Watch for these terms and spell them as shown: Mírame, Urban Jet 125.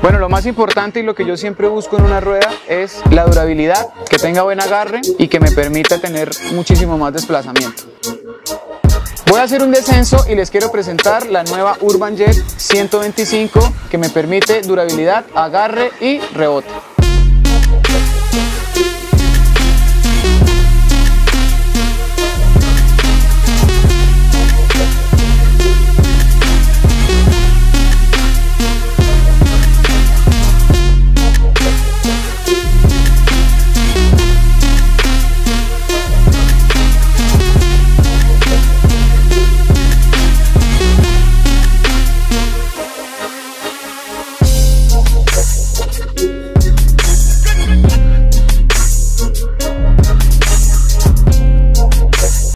Bueno, lo más importante y lo que yo siempre busco en una rueda es la durabilidad, que tenga buen agarre y que me permita tener muchísimo más desplazamiento. Voy a hacer un descenso y les quiero presentar la nueva Urban Jet 125 que me permite durabilidad, agarre y rebote.